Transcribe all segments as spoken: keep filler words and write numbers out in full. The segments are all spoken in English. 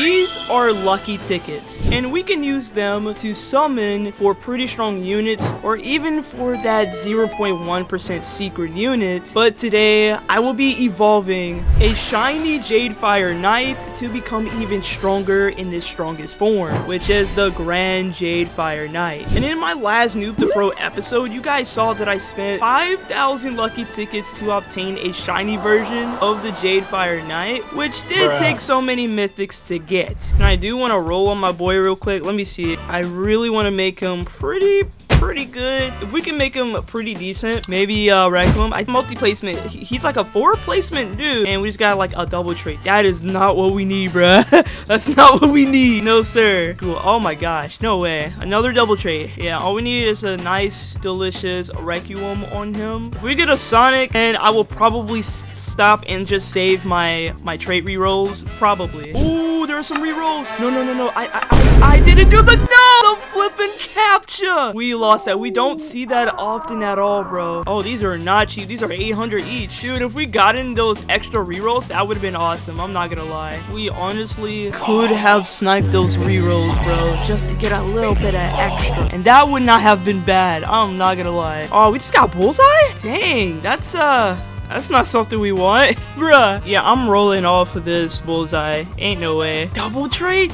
These are lucky tickets, and we can use them to summon for pretty strong units or even for that zero point one percent secret unit. But today, I will be evolving a shiny Jadefire Knight to become even stronger in this strongest form, which is the Grand Jadefire Knight. And in my last Noob to Pro episode, you guys saw that I spent five thousand lucky tickets to obtain a shiny version of the Jadefire Knight, which did Bruh. take so many mythics to get. And I do want to roll on my boy real quick. Let me see. I really want to make him pretty... pretty good. If we can make him pretty decent, maybe uh Raccoon. I multi-placement, he's like a four placement dude, and we just got like a double trait. That is not what we need, bruh. That's not what we need. No sir. Cool. Oh my gosh, no way. Another double trait. Yeah, all we need is a nice delicious Requiem on him. We get a Sonic, and I will probably s stop and just save my my trait rerolls, probably. Ooh, there are some rerolls. No no no no, I I, I, I didn't do the no the flippin' captcha. We lost that. We don't see that often at all, bro. Oh, these are not cheap. These are eight hundred each. Dude, if we got in those extra rerolls, that would have been awesome. I'm not gonna lie. We honestly could have sniped those rerolls, bro, just to get a little bit of extra. And that would not have been bad. I'm not gonna lie. Oh, we just got Bullseye? Dang, that's uh... that's not something we want. Bruh. Yeah, I'm rolling off of this Bullseye. Ain't no way. Double trait?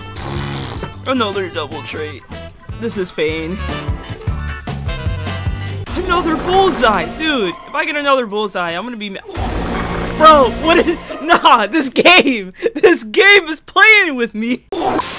Another double trait. This is pain. Another Bullseye, dude. If I get another Bullseye, I'm gonna be mad. Bro, what is? Nah, this game, this game is playing with me.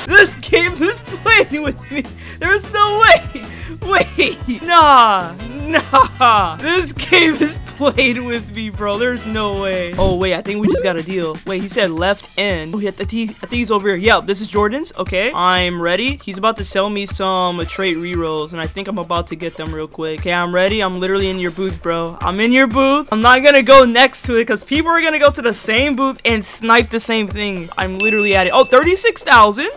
This game is playing with me. There's no way. Wait, nah, nah. This game is played with me, bro. There's no way. Oh wait, I think we just got a deal. Wait, he said left end. Oh yeah, I think he's over here. Yeah, this is Jordan's. Okay, I'm ready. He's about to sell me some trait rerolls, and I think I'm about to get them real quick. Okay, I'm ready. I'm literally in your booth, bro. I'm in your booth. I'm not gonna go next to it because people are gonna go to the same booth and snipe the same thing. I'm literally at it. Oh, thirty-six thousand.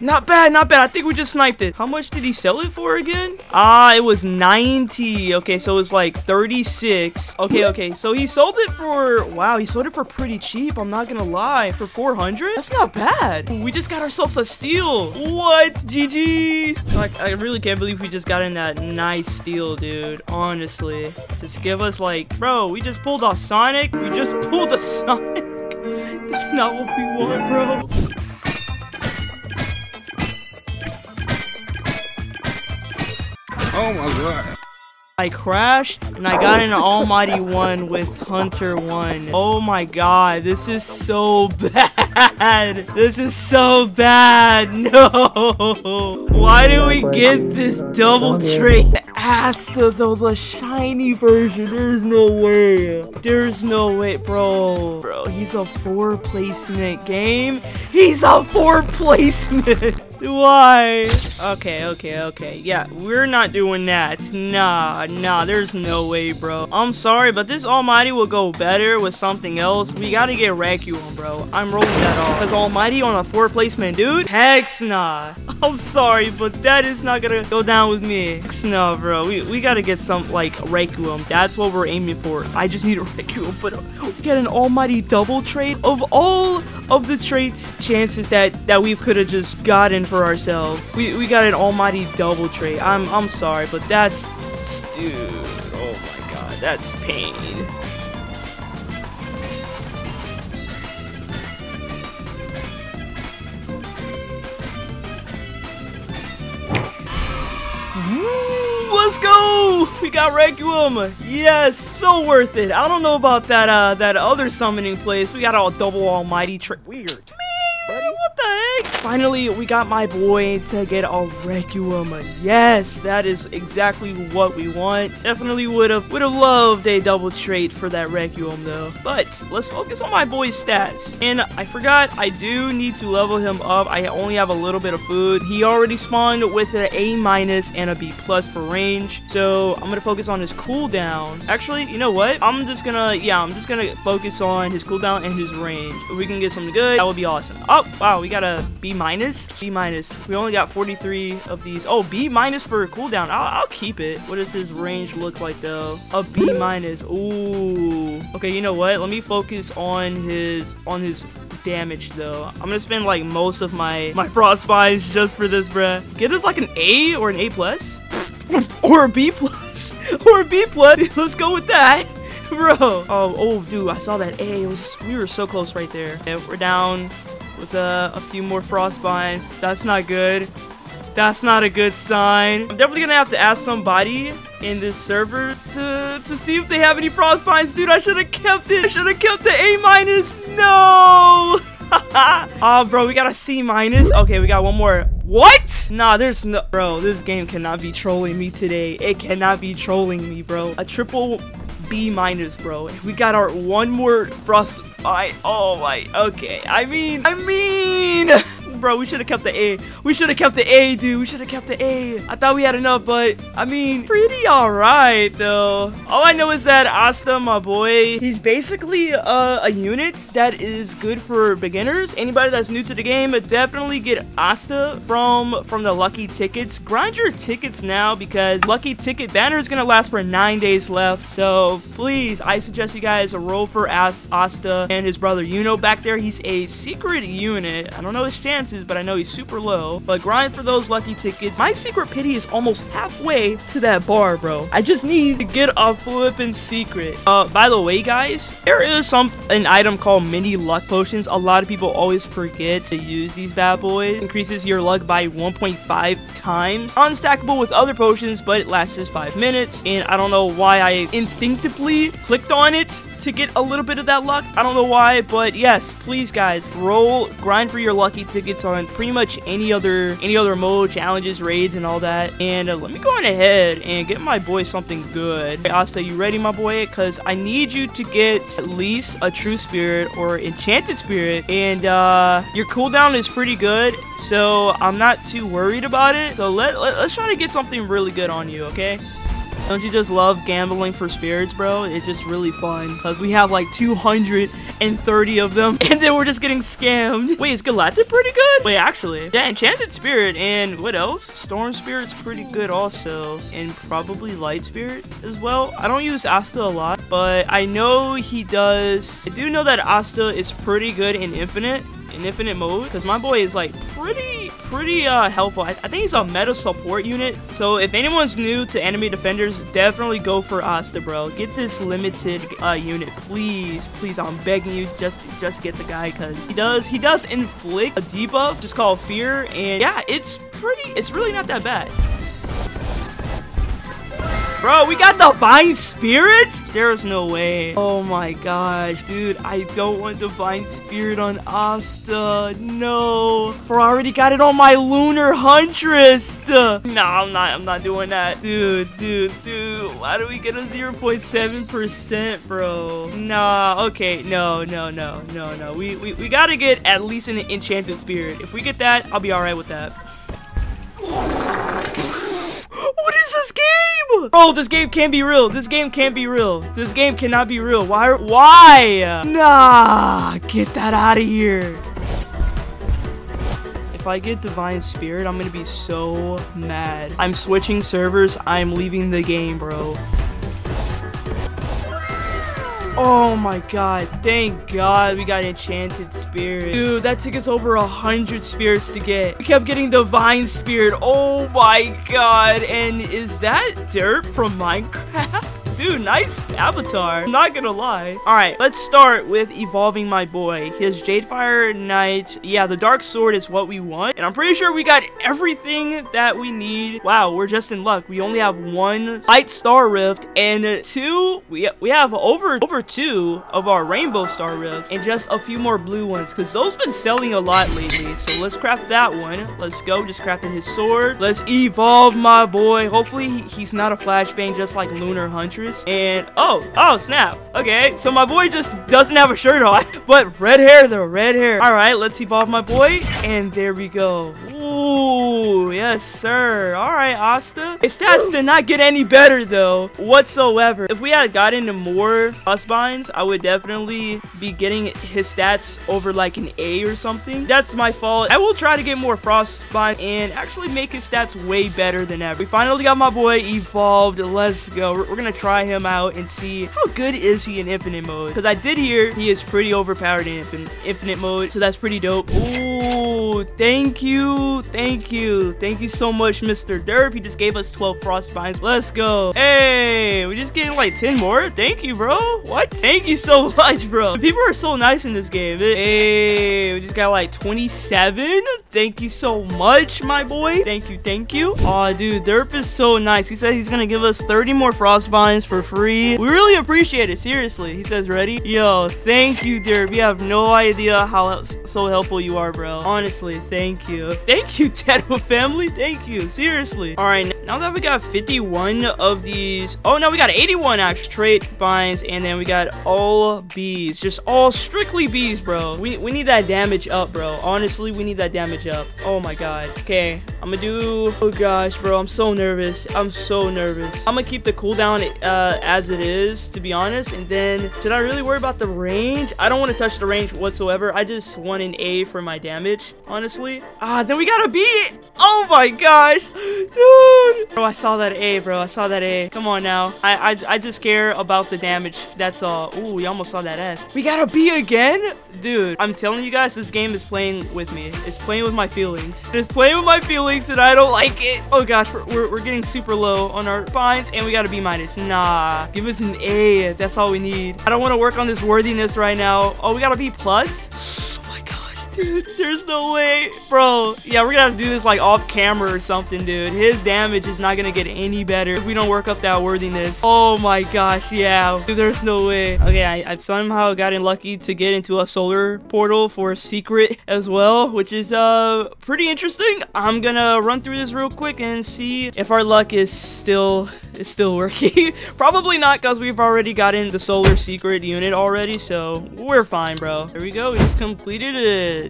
Not bad, not bad. I think we just sniped it. How much did he sell it for again? Ah, it was ninety. Okay, so it's like thirty-six. Okay, okay. So he sold it for... wow, he sold it for pretty cheap. I'm not gonna lie. For four hundred? That's not bad. We just got ourselves a steal. What? G G's. Like, I really can't believe we just got in that nice steal, dude. Honestly. Just give us like... bro, we just pulled a Sonic. We just pulled a Sonic. That's not what we want, bro. Oh my god. I crashed and I got an almighty one with Hunter one. Oh my god, this is so bad. This is so bad. No. Why do we get this double trait? Asta though, the shiny version. There's no way. There's no way, bro. Bro, he's a four placement game. He's a four placement. Why? Okay, okay, okay. Yeah, we're not doing that. Nah, nah, there's no way, bro. I'm sorry, but this Almighty will go better with something else. We gotta get Requiem, bro. I'm rolling that off. Because Almighty on a four placement, dude? Heck nah. I'm sorry, but that is not gonna go down with me. Heck nah, bro. We, we gotta get some, like, Requiem. That's what we're aiming for. I just need a Requiem, but get an Almighty double trait of all of the traits chances that, that we could have just gotten for ourselves. We, we got an almighty double trait. I'm I'm sorry, but that's, dude, oh my god, that's pain. Let's go! We got Requiem! Yes! So worth it. I don't know about that uh that other summoning place. We got a double almighty trait. Weird. Man, what the heck? Finally, we got my boy to get a Requiem. Yes, that is exactly what we want. Definitely would have would have loved a double trait for that Requiem though. But let's focus on my boy's stats. And I forgot, I do need to level him up. I only have a little bit of food. He already spawned with an A minus and a B plus for range. So I'm gonna focus on his cooldown. Actually, you know what? I'm just gonna yeah, I'm just gonna focus on his cooldown and his range. If we can get something good, that would be awesome. Oh, wow, we got a B minus. B minus. We only got forty-three of these. Oh, B minus for cooldown. I'll, I'll keep it. What does his range look like, though? A B minus. Ooh. Okay, you know what? Let me focus on his on his damage, though. I'm gonna spend, like, most of my, my frost vines just for this, bruh. Get us, like, an A or an A+. Or a B+. Or a B+. Let's go with that. Bro. Oh, oh, dude, I saw that A. It was, we were so close right there. And yeah, we're down with uh, a few more frost vines. That's not good. That's not a good sign. I'm definitely gonna have to ask somebody in this server to to see if they have any frostbinds. Dude, I should have kept it. I should have kept the A minus. No. Oh, bro, we got a C minus. Okay, we got one more. What? Nah, there's no. Bro, this game cannot be trolling me today. It cannot be trolling me, bro. A triple B minus, bro. We got our one more frostbite. Oh my. Okay. I mean. I mean. Bro, we should have kept the A. We should have kept the A, dude. We should have kept the A. I thought we had enough, but, I mean, pretty alright, though. All I know is that Asta, my boy, he's basically uh, a unit that is good for beginners. Anybody that's new to the game, definitely get Asta from, from the Lucky Tickets. Grind your tickets now, because Lucky Ticket Banner is going to last for nine days left. So, please, I suggest you guys roll for As Asta and his brother Yuno back there. He's a secret unit. I don't know his chance, but I know he's super low. But grind for those lucky tickets. My secret pity is almost halfway to that bar, bro. I just need to get a flippin' secret. Uh, by the way, guys, there is some an item called mini luck potions. A lot of people always forget to use these bad boys. Increases your luck by one point five times. Unstackable with other potions, but it lasts just five minutes. And I don't know why I instinctively clicked on it to get a little bit of that luck. I don't know why, but yes, please, guys, roll, grind for your lucky tickets on pretty much any other any other mode, challenges, raids, and all that. And uh, let me go on ahead and get my boy something good. Hey, Asta, you ready, my boy? Because I need you to get at least a true spirit or enchanted spirit. And uh, your cooldown is pretty good, so I'm not too worried about it. So let, let, let's try to get something really good on you, okay? Don't you just love gambling for spirits, bro? It's just really fun, because we have like two hundred thirty of them, and then we're just getting scammed. Wait, is Galactic pretty good? Wait, actually. Yeah, Enchanted Spirit, and what else? Storm Spirit's pretty good also, and probably Light Spirit as well. I don't use Asta a lot, but I know he does. I do know that Asta is pretty good in Infinite, in Infinite mode, because my boy is like pretty... pretty uh, helpful. I, I think he's a meta support unit. So if anyone's new to Anime Defenders, definitely go for Asta, bro. Get this limited uh, unit, please, please. I'm begging you, just just get the guy, because he does he does inflict a debuff just called Fear, and yeah, it's pretty. It's really not that bad. Bro, we got the Vine Spirit? There is no way. Oh my gosh, dude. I don't want the Vine Spirit on Asta. No. Bro, I already got it on my Lunar Huntress. Nah, I'm not. I'm not doing that. Dude, dude, dude. Why do we get a zero point seven percent, bro? Nah, okay. No, no, no, no, no. We, we, we gotta get at least an Enchanted Spirit. If we get that, I'll be alright with that. What is this game? Bro, this game can't be real. This game can't be real. This game cannot be real. Why? Why? Nah, get that out of here. If I get Divine Spirit, I'm gonna be so mad. I'm switching servers. I'm leaving the game, bro. Oh my god, thank god we got Enchanted Spirit. Dude, that took us over a hundred spirits to get. We kept getting Divine Spirit. Oh my god, and is that dirt from Minecraft? Dude, nice avatar. I'm not gonna lie. All right, let's start with evolving my boy. His Jadefire Knight. Yeah, the Dark Sword is what we want. And I'm pretty sure we got everything that we need. Wow, we're just in luck. We only have one Light Star Rift and two. We, we have over, over two of our Rainbow Star Rifts and just a few more blue ones, because those been selling a lot lately. So let's craft that one. Let's go. Just crafting his sword. Let's evolve my boy. Hopefully he's not a flashbang just like Lunar Huntress. And oh, oh snap. Okay, so my boy just doesn't have a shirt on, but red hair though, red hair. All right, let's evolve my boy, and there we go. Ooh. Ooh, yes, sir. All right, Asta. His stats did not get any better, though, whatsoever. If we had gotten into more plus binds, I would definitely be getting his stats over, like, an A or something. That's my fault. I will try to get more frostbind and actually make his stats way better than ever. We finally got my boy evolved. Let's go. We're, we're going to try him out and see how good is he in infinite mode. Because I did hear he is pretty overpowered in infin infinite mode, so that's pretty dope. Ooh, thank you. Thank you. Thank you so much, Mister Derp. He just gave us twelve frostbinds. Let's go. Hey, we're just getting like ten more. Thank you, bro. What? Thank you so much, bro. People are so nice in this game. Hey, we just got like twenty-seven. Thank you so much, my boy. Thank you. Thank you. Aw, dude, Derp is so nice. He said he's going to give us thirty more frostbinds for free. We really appreciate it. Seriously. He says, ready? Yo, thank you, Derp. You have no idea how so helpful you are, bro. Honestly, thank you. Thank you, Teddo family. Thank you. Seriously. All right. Now that we got fifty-one of these. Oh, no, we got eighty-one actually. Trait binds. And then we got all Bs. Just all strictly Bs, bro. We, we need that damage up, bro. Honestly, we need that damage up. Oh, my God. Okay. I'm going to do. Oh, gosh, bro. I'm so nervous. I'm so nervous. I'm going to keep the cooldown uh, as it is, to be honest. And then, should I really worry about the range? I don't want to touch the range whatsoever. I just want an A for my damage, honestly. Ah, then we got a B. Oh, my gosh. Dude. Bro, I saw that A, bro. I saw that A. Come on now. I, I, I just care about the damage. That's all. Ooh, you almost saw that S. We got a B again? Dude, I'm telling you guys, this game is playing with me. It's playing with my feelings. It's playing with my feelings, and I don't like it. Oh, gosh. We're, we're getting super low on our binds, and we got a B minus. Nah. Give us an A. That's all we need. I don't want to work on this worthiness right now. Oh, we got a B plus? Dude, there's no way. Bro, yeah, we're gonna have to do this like off camera or something, dude. His damage is not gonna get any better if we don't work up that worthiness. Oh my gosh, yeah. Dude, there's no way. Okay, I, I've somehow gotten lucky to get into a solar portal for a secret as well, which is uh pretty interesting. I'm gonna run through this real quick and see if our luck is still is still working. Probably not, because we've already gotten the solar secret unit already, so we're fine, bro. There we go. We just completed it.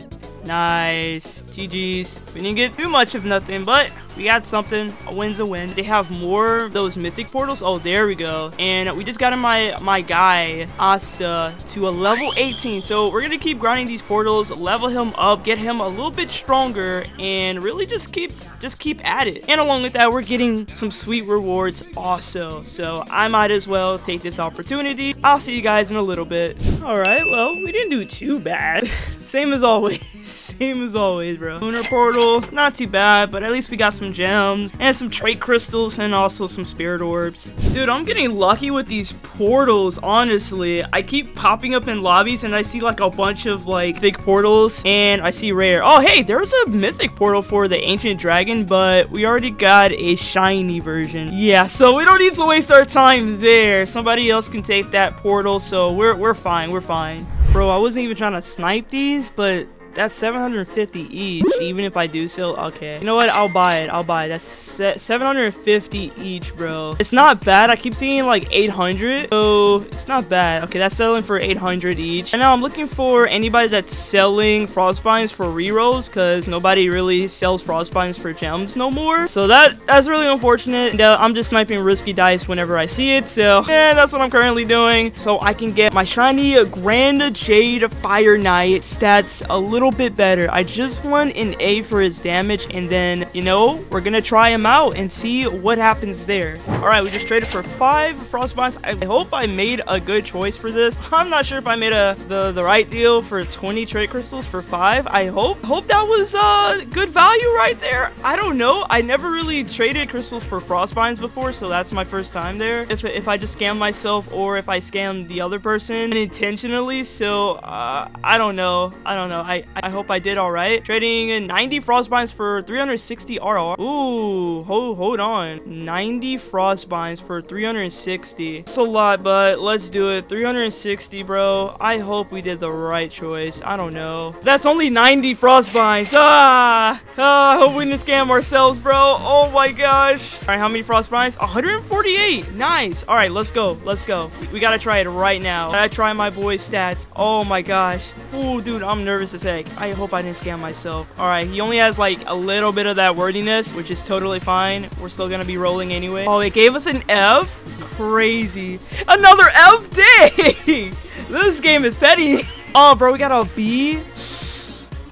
Nice. G G's. We didn't get too much of nothing, but we got something. A win's a win. They have more of those mythic portals. Oh, there we go. And we just got in my my guy Asta to a level eighteen, so we're gonna keep grinding these portals, level him up, get him a little bit stronger, and really just keep just keep at it. And along with that, we're getting some sweet rewards also, so I might as well take this opportunity. I'll see you guys in a little bit. All right, well, we didn't do too bad. Same as always. Same as always, bro. Lunar portal, not too bad, but at least we got some gems and some trait crystals and also some spirit orbs. Dude, I'm getting lucky with these portals, honestly. I keep popping up in lobbies and I see like a bunch of like big portals, and I see rare. Oh, hey, there's a mythic portal for the ancient dragon, but we already got a shiny version. Yeah, so we don't need to waste our time there. Somebody else can take that portal, so we're, we're fine. We're fine. Bro, I wasn't even trying to snipe these, but that's seven hundred fifty each. Even if I do sell, okay. You know what? I'll buy it. I'll buy it. That's seven hundred fifty each, bro. It's not bad. I keep seeing like eight hundred. So it's not bad. Okay, that's selling for eight hundred each. And now I'm looking for anybody that's selling frostbinds for rerolls, because nobody really sells frostbinds for gems no more. So that that's really unfortunate. And, uh, I'm just sniping risky dice whenever I see it. So yeah, that's what I'm currently doing. So I can get my shiny Grand Jadefire Knight stats a little bit better. I just want an A for his damage, and then, you know, we're gonna try him out and see what happens there. All right, we just traded for five frostbinds. I hope I made a good choice for this. I'm not sure if I made a the the right deal for twenty trait crystals for five. I hope hope that was uh good value right there. I don't know. I never really traded crystals for frostbinds before, so that's my first time there. If, if I just scam myself, or if I scam the other person intentionally, so uh, I don't know. I don't know. I I hope I did all right. Trading ninety frostbinds for three hundred sixty R R. Ooh, ho hold on. ninety frostbinds for three hundred sixty. It's a lot, but let's do it. three hundred sixty, bro. I hope we did the right choice. I don't know. That's only ninety frostbinds. Ah, ah, I hope we didn't scam ourselves, bro. Oh my gosh. All right, how many frostbinds? one hundred forty-eight. Nice. All right, let's go. Let's go. We, we gotta try it right now. I try my boy stats. Oh my gosh. Ooh, dude, I'm nervous to say. like, I hope I didn't scam myself. Alright, he only has like a little bit of that wordiness, which is totally fine. We're still gonna be rolling anyway. Oh, it gave us an F? Crazy. Another F day! This game is petty. Oh, bro, we got a B?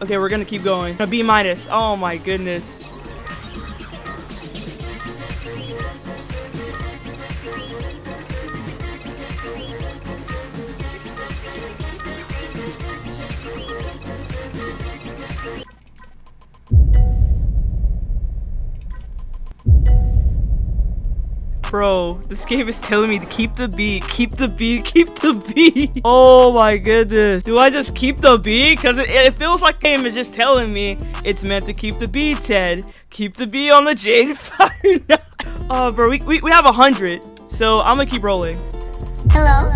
Okay, we're gonna keep going. A B minus. Oh my goodness. Bro, this game is telling me to keep the B, keep the B, keep the B. Oh my goodness. Do I just keep the B? Because it, it feels like the game is just telling me it's meant to keep the B, Ted. Keep the B on the Jadefire Knight. Oh, bro, we, we, we have a hundred. So I'm going to keep rolling. Hello?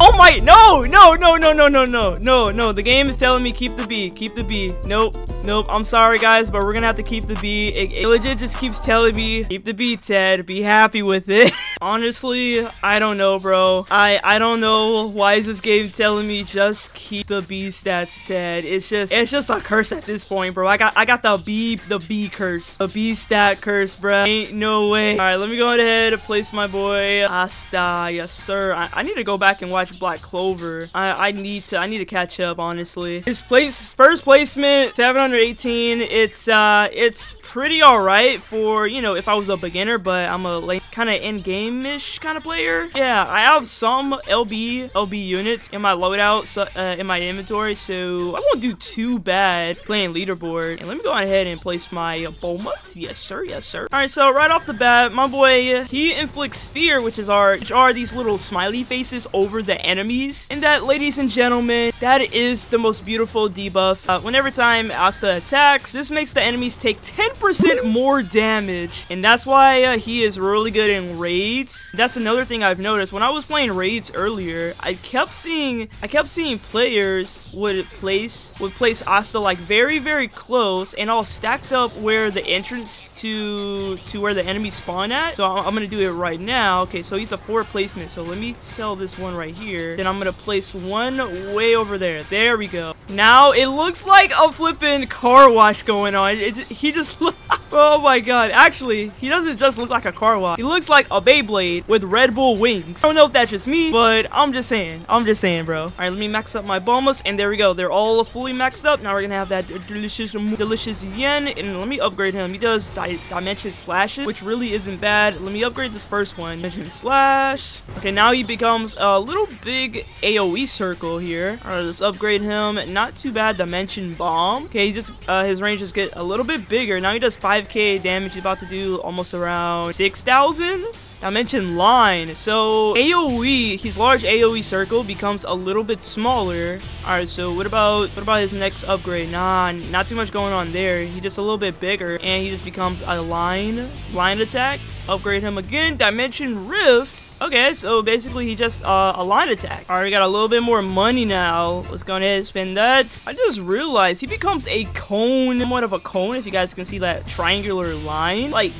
Oh my, no, no, no, no, no, no, no, no, no. The game is telling me keep the B, keep the B. Nope, nope. I'm sorry, guys, but we're going to have to keep the B. It, it legit just keeps telling me, keep the B, Ted. Be happy with it. Honestly, I don't know, bro. I, I don't know. Why is this game telling me just keep the B stats, Ted? It's just, it's just a curse at this point, bro. I got, I got the B, the B curse. The B stat curse, bro. Ain't no way. All right, let me go ahead and place my boy Asta. Yes, sir. I, I need to go back and watch Black Clover. I, I need to I need to catch up, honestly. His place first placement seven hundred eighteen. It's uh it's pretty alright for, you know, if I was a beginner, but I'm a like kind of in game-ish kind of player. Yeah, I have some L B L B units in my loadout, so, uh, in my inventory, so I won't do too bad playing leaderboard. And let me go ahead and place my uh, Bulmas. Yes, sir. Yes, sir. All right, so right off the bat, my boy, he inflicts fear, which is our which are these little smiley faces over the enemies. And that, ladies and gentlemen, that is the most beautiful debuff. Uh, whenever time Asta attacks, this makes the enemies take ten percent more damage, and that's why uh, he is really good in raids. That's another thing I've noticed when I was playing raids earlier. I kept seeing I kept seeing players would place would place Asta like very very close and all stacked up where the entrance to to where the enemies spawn at. So I'm gonna do it right now. Okay, so he's a four placement, so let me sell this one right here. Here, then I'm gonna place one way over there. There we go. Now it looks like a flippin' car wash going on. It, it, he just look, oh my god. Actually, he doesn't just look like a car wash. He looks like a Beyblade with Red Bull wings. I don't know if that's just me, but I'm just saying. I'm just saying, bro. All right, let me max up my Bulmas, and there we go. They're all fully maxed up. Now we're gonna have that delicious, delicious yen, and let me upgrade him. He does di dimension slashes, which really isn't bad. Let me upgrade this first one. Dimension slash. Okay, now he becomes a little big AoE circle here. All right, let's upgrade him. Not too bad. Dimension bomb. Okay, he just uh, his ranges get a little bit bigger. Now he does five K damage. He's about to do almost around six thousand. Dimension line. So AoE, his large AoE circle becomes a little bit smaller. All right, so what about what about his next upgrade? Nah, not too much going on there. He just a little bit bigger, and he just becomes a line line attack. Upgrade him again. Dimension rift. Okay, so basically he just uh, a line attack. All right, we got a little bit more money now. Let's go ahead and spend that. I just realized he becomes a cone, somewhat of a cone, if you guys can see that triangular line, like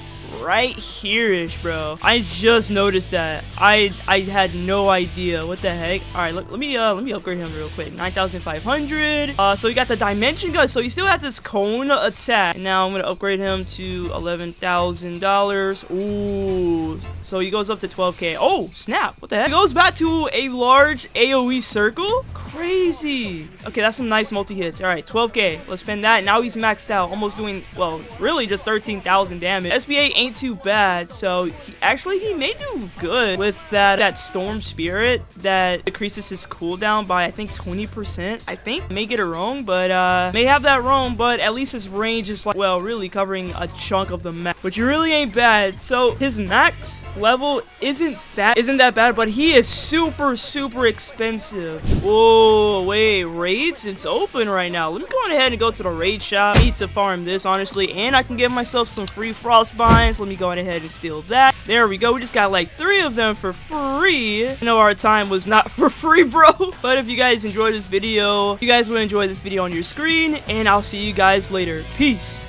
right here-ish, bro. I just noticed that. I I had no idea. What the heck? All right, look, let me uh let me upgrade him real quick. nine thousand five hundred. Uh, so we got the dimension gun. So he still has this cone attack. And now I'm gonna upgrade him to eleven thousand dollars. Ooh. So he goes up to twelve K. Oh snap! What the heck? He goes back to a large AoE circle. Crazy. Okay, that's some nice multi hits. All right, twelve K. Let's spend that. Now he's maxed out, almost doing well, really just thirteen thousand damage. S B A ain't too bad, so he, actually he may do good with that that storm spirit that decreases his cooldown by I think twenty percent. I think may get it wrong, but uh may have that wrong, but at least his range is like, well, really covering a chunk of the map, which really ain't bad. So his max level isn't that isn't that bad, but he is super super expensive. Whoa, wait, raids, it's open right now. Let me go ahead and go to the raid shop. I need to farm this, honestly, and I can give myself some free frostbite. Let me go ahead and steal that. There we go. We just got like three of them for free. I know our time was not for free, bro. But if you guys enjoyed this video, you guys would enjoy this video on your screen. And I'll see you guys later. Peace.